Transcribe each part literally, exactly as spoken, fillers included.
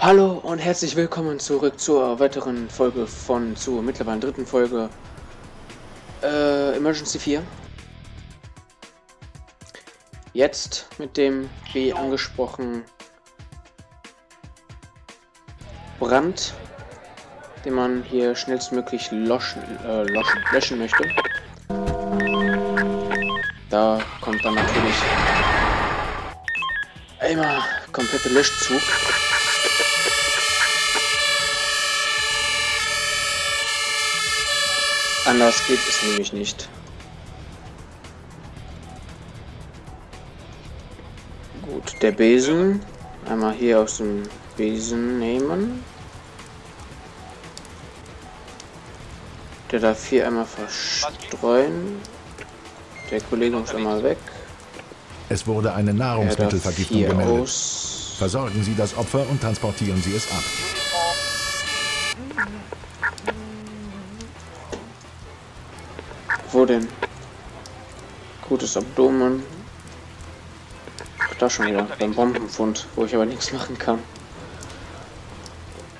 Hallo und herzlich willkommen zurück zur weiteren Folge von, zur mittlerweile dritten Folge äh, Emergency vier. Jetzt mit dem, wie angesprochen, Brand, den man hier schnellstmöglich loschen, äh, loschen, löschen möchte. Da kommt dann natürlich einmal kompletter Löschzug. Anders geht es nämlich nicht. Gut, der Besen. Einmal hier aus dem Besen nehmen. Der darf hier einmal verstreuen. Der Kollege muss einmal weg. Es wurde eine Nahrungsmittelvergiftung gemeldet. Aus. Versorgen Sie das Opfer und transportieren Sie es ab. Wo denn? Gutes Abdomen. Ach, da schon wieder. Beim Bombenfund, wo ich aber nichts machen kann.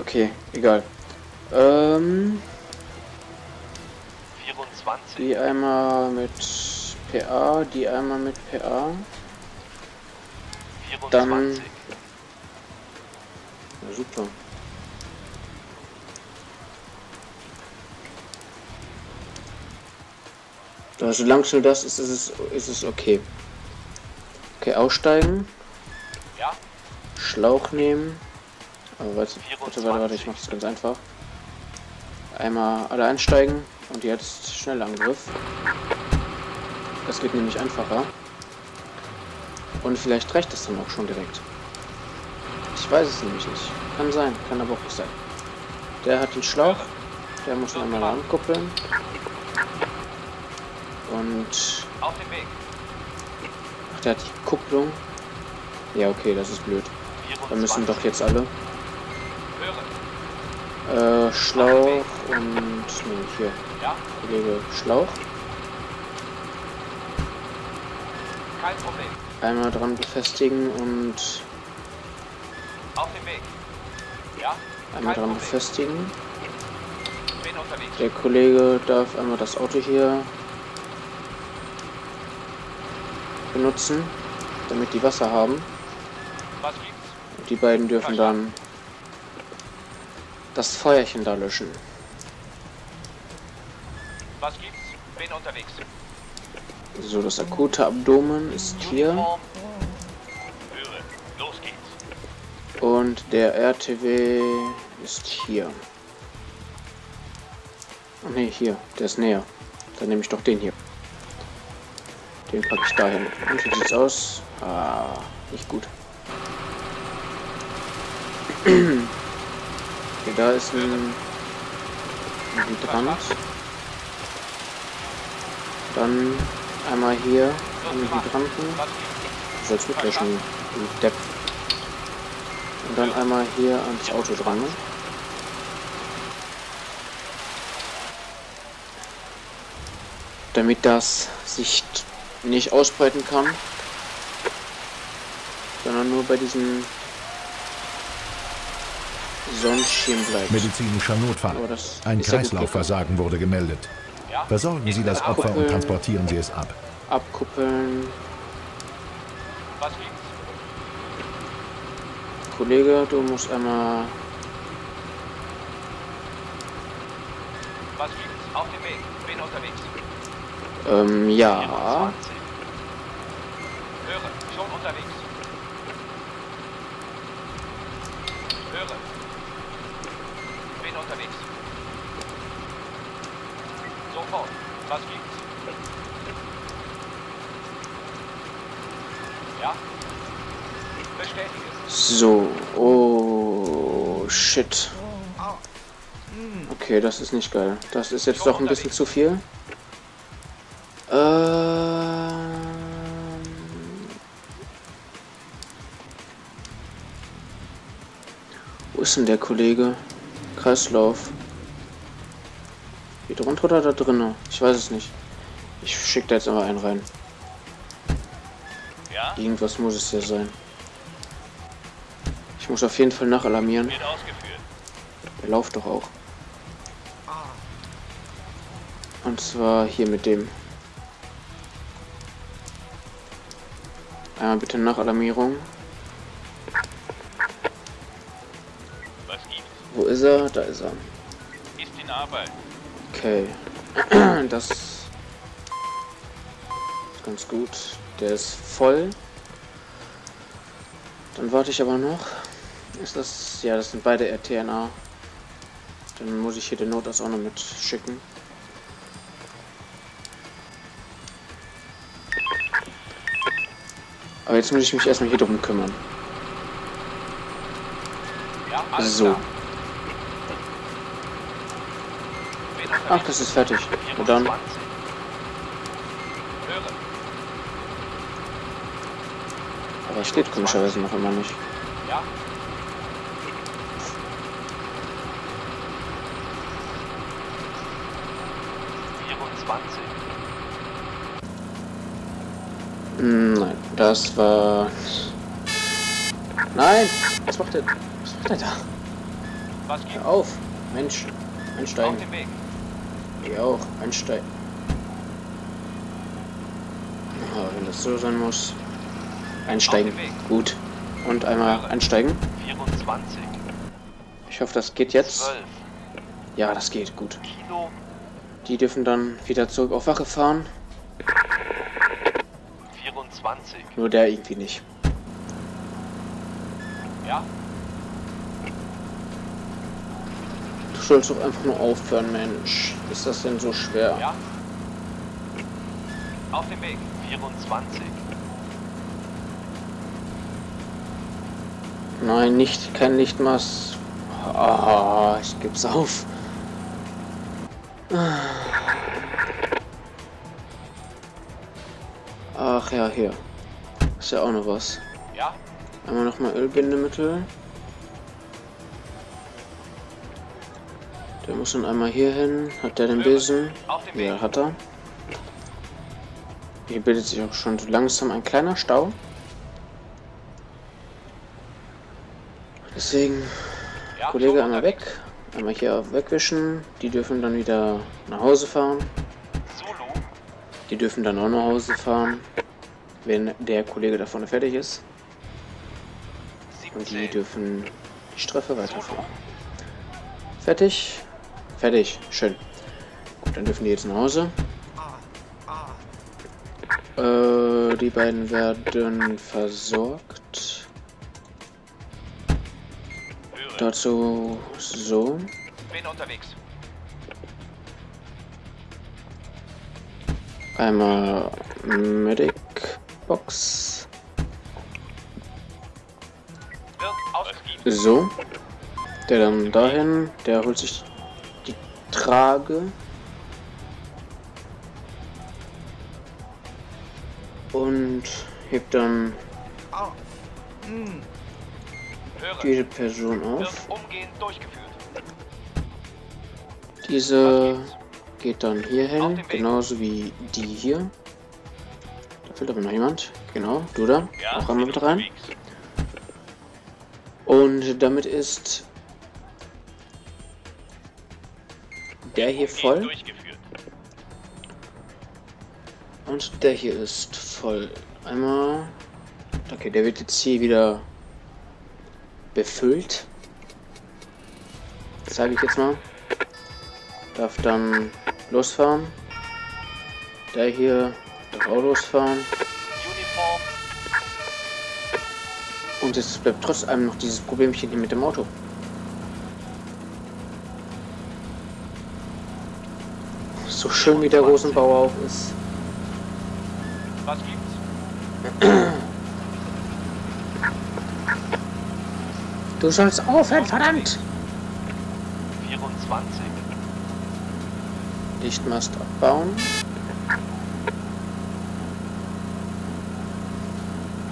Okay, egal. Ähm. vierundzwanzig. Die einmal mit P A, die einmal mit P A. vierundzwanzig. Dann. Na, super. Solange es nur das ist, ist es, ist es okay. Okay, aussteigen. Ja. Schlauch nehmen. Aber warte, warte, warte, ich mach's ganz einfach. Einmal alle einsteigen und jetzt schneller Angriff. Das geht nämlich einfacher. Und vielleicht reicht das dann auch schon direkt. Ich weiß es nämlich nicht. Kann sein, kann aber auch nicht sein. Der hat den Schlauch. Der muss noch einmal ankuppeln. Und auf dem Weg. Ach, der hat die Kupplung. Ja, okay, das ist blöd. Da müssen doch jetzt alle. Hören. Äh, Schlauch und. Nee, hier. Ja. Kollege Schlauch. Kein Problem. Einmal dran befestigen und. Auf dem Weg. Ja. Einmal dran befestigen. Bin unterwegs. Der Kollege darf einmal das Auto hier benutzen, damit die Wasser haben. Was gibt's? Und die beiden dürfen dann das Feuerchen da löschen. Was gibt's? Bin unterwegs. So, das akute Abdomen ist hier. Los geht's. Und der R T W ist hier. Oh, ne, hier. Der ist näher. Dann nehme ich doch den hier. Den packe ich dahin. Und wie sieht's aus? Ah, nicht gut. Okay, da ist ein Hydrant. Dann einmal hier an den Hydranten. Das soll's gut löschen, ein Depp. Und dann einmal hier ans Auto dran. Damit das sich nicht ausbreiten kann, sondern nur bei diesem Sonnenschirm bleibt. Medizinischer Notfall. Oh, ein Kreislaufversagen wurde gemeldet. Ja. Versorgen Sie das Opfer abkuppeln, und transportieren Sie es ab. Abkuppeln. Was gibt's? Kollege, du musst einmal. Was gibt's? Auf dem Weg. Bin unterwegs. Ähm, ja. Höre, schon unterwegs. Höre. Bin unterwegs. Sofort. Was gibt's? Ja. Bestätige es. So. Oh, shit. Okay, das ist nicht geil. Das ist jetzt schon doch ein bisschen zu viel. Wo ist denn der Kollege? Kreislauf. Hier drunter oder da drinnen? Ich weiß es nicht. Ich schicke da jetzt aber einen rein. Ja? Irgendwas muss es ja sein. Ich muss auf jeden Fall nachalarmieren. Der läuft doch auch. Und zwar hier mit dem. Einmal bitte Nachalarmierung. Was gibt's? Wo ist er? Da ist er. Ist in Arbeit. Okay. Das ist ganz gut. Der ist voll. Dann warte ich aber noch. Ist das... Ja, das sind beide R T N A. Dann muss ich hier den Notarzt auch noch mit schicken. Aber jetzt muss ich mich erstmal hier drum kümmern. Ja, alles so. Klar. Ach, das ist fertig. Und dann. Aber es steht komischerweise noch immer nicht. Ja. vierundzwanzig. Nein, das war... Nein! Was macht der? Was macht der da? Was geht? Hör auf! Mensch! Einsteigen! Ich auch! Einsteigen! Ja, wenn das so sein muss... Einsteigen! Gut! Und einmal einsteigen! vierundzwanzig. Ich hoffe, das geht jetzt! zwölf. Ja, das geht! Gut! Kilo. Die dürfen dann wieder zurück auf Wache fahren! zwanzig. Nur der irgendwie nicht. Ja. Du sollst doch einfach nur aufhören, Mensch. Ist das denn so schwer? Ja. Auf dem Weg. vierundzwanzig. Nein, nicht. Kein Lichtmast. Ah, ich geb's auf. Ah. Ach ja, hier. Ist ja auch noch was. Ja. Einmal nochmal Ölbindemittel. Der muss dann einmal hier hin. Hat der den Besen? Ja, hat er. Hier bildet sich auch schon so langsam ein kleiner Stau. Deswegen, ja, Kollege, einmal weg. Einmal hier wegwischen. Die dürfen dann wieder nach Hause fahren. Die dürfen dann auch nach Hause fahren, wenn der Kollege da vorne fertig ist. Und die dürfen die Streife weiterfahren. Fertig? Fertig. Schön. Gut, dann dürfen die jetzt nach Hause. Äh, die beiden werden versorgt. Dazu so. Bin unterwegs. Einmal Medic Box. So. Der dann dahin. Der holt sich die Trage. Und hebt dann diese Person auf. Diese geht dann hier hin, genauso wie die hier. Da fehlt aber noch jemand. Genau, du da. Ja, auch einmal mit rein. Und damit ist der hier voll. Und der hier ist voll. Einmal. Okay, der wird jetzt hier wieder befüllt. Zeige ich jetzt mal. Darf dann losfahren. Der hier darf auch losfahren. Und es bleibt trotz allem noch dieses Problemchen hier mit dem Auto. So schön wie der Rosenbauer auch ist. Was gibt's? Du sollst aufhören, verdammt! vierundzwanzig. Lichtmast abbauen.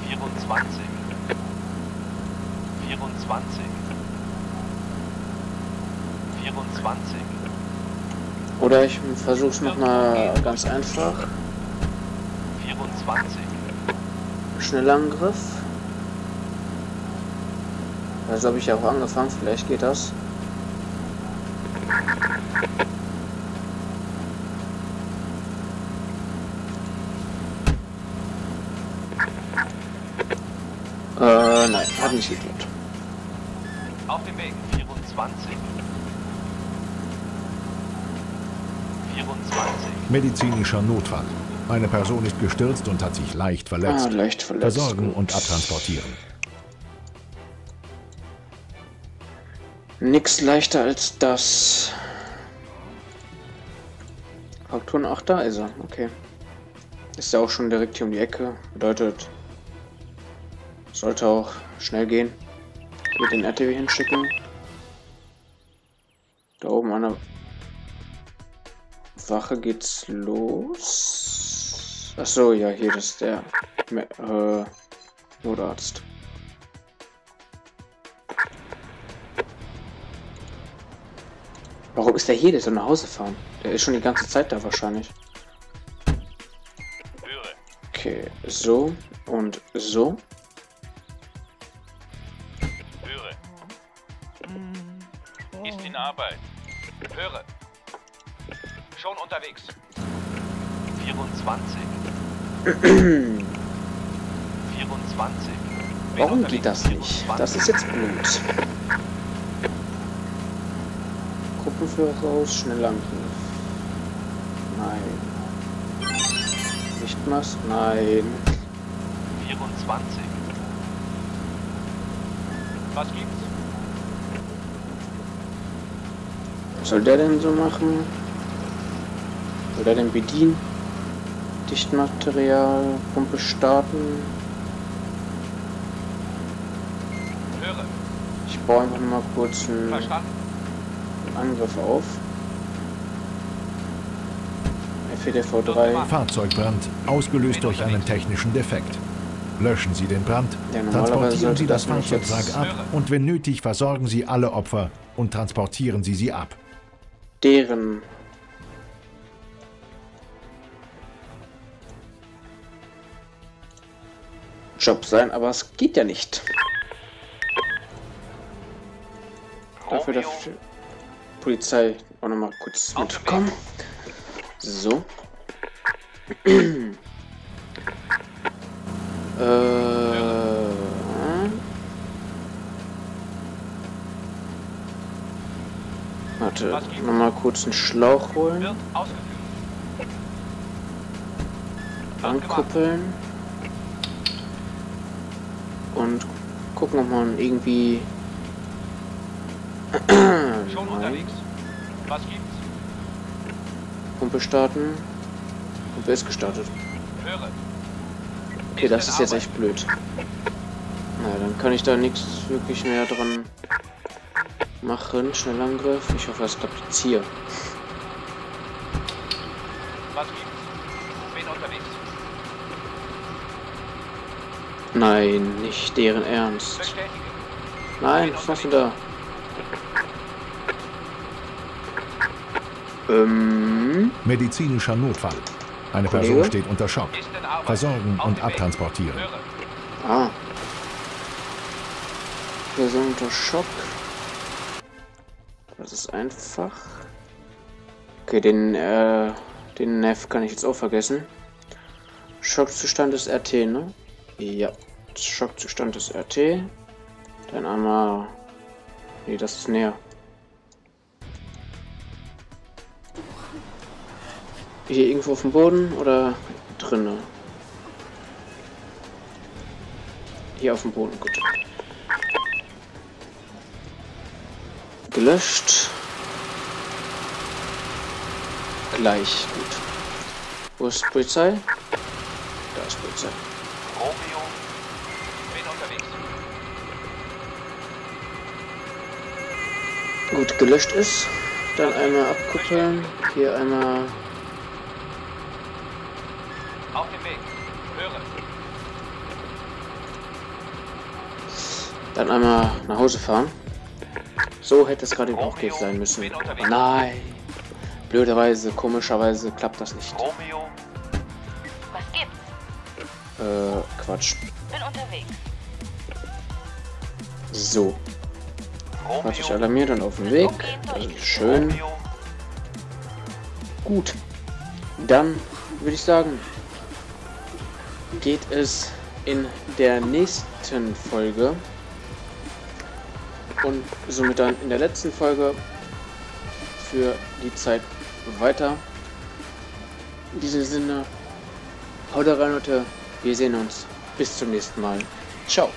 vierundzwanzig. vierundzwanzig. vierundzwanzig. Oder ich versuche es nochmal ganz einfach. vierundzwanzig. Schneller Angriff. Also habe ich ja auch angefangen, vielleicht geht das. Äh, nein, hat nicht geklappt. Auf dem Weg, vierundzwanzig. vierundzwanzig. Medizinischer Notfall. Eine Person ist gestürzt und hat sich leicht verletzt. Ah, leicht verletzt. Versorgen und abtransportieren. Nix leichter als das. Frakturen, ach, da ist er. Okay. Ist ja auch schon direkt hier um die Ecke. Bedeutet, sollte auch schnell gehen. Hier den R T W hinschicken. Da oben an der Wache geht's los. Achso, ja, hier ist der äh, Notarzt. Warum ist der hier, der soll nach Hause fahren? Der ist schon die ganze Zeit da wahrscheinlich. Okay, so und so. Ist in Arbeit. Höre. Schon unterwegs. vierundzwanzig. vierundzwanzig. Warum geht das nicht? Das ist jetzt blöd. Gruppenführer raus, Schnellangriff. Nein. Lichtmast? Nein. vierundzwanzig. Was gibt's? Was soll der denn so machen? Soll der denn bedienen? Dichtmaterial, Pumpe starten. Höre. Ich baue einfach mal kurz einen Angriff auf. F D V drei. Fahrzeugbrand, ausgelöst durch einen technischen Defekt. Löschen Sie den Brand, ja, transportieren Sie das, das Fahrzeug ab höre. Und wenn nötig versorgen Sie alle Opfer und transportieren Sie sie ab. Deren. Job sein, aber es geht ja nicht. Dafür darf die Polizei auch nochmal kurz mitkommen. So. äh. Warte, nochmal kurz einen Schlauch holen. Ankuppeln. Und gucken, ob man irgendwie. Schon unterwegs. Was gibt's? Pumpe starten. Pumpe ist gestartet. Höre. Okay, das ist jetzt echt blöd. Na, dann kann ich da nichts wirklich mehr dran machen. Schnellangriff. Ich hoffe, es klappt jetzt hier. Was gibt's? Bin unterwegs. Nein, nicht deren Ernst. Bestätigen. Nein, was machst du da? Ähm. Medizinischer Notfall. Eine Kollege? Person steht unter Schock. Versorgen und abtransportieren. Ah. Person unter Schock. Das ist einfach. Okay, den, äh, den Nerv kann ich jetzt auch vergessen. Schockzustand ist R T, ne? Ja, Schockzustand ist R T. Dann einmal. Nee, das ist näher. Hier irgendwo auf dem Boden oder drinnen? Hier auf dem Boden, gut. Gelöscht. Gleich, gut. Wo ist Polizei? Da ist Polizei. Romeo, bin unterwegs. Gut, gelöscht ist. Dann einmal abkuppeln. Hier einmal. Auf dem Weg. Höre. Dann einmal nach Hause fahren. So hätte es gerade auch geht sein müssen. Nein. Blöderweise, komischerweise klappt das nicht. Romeo. Was gibt's? Äh, Quatsch. Bin unterwegs. So. Hat sich alarmiert und auf dem Weg. Das ist schön. Gut. Dann würde ich sagen, geht es in der nächsten Folge und somit dann in der letzten Folge für die Zeit weiter. In diesem Sinne, haut rein, Leute. Wir sehen uns. Bis zum nächsten Mal. Ciao.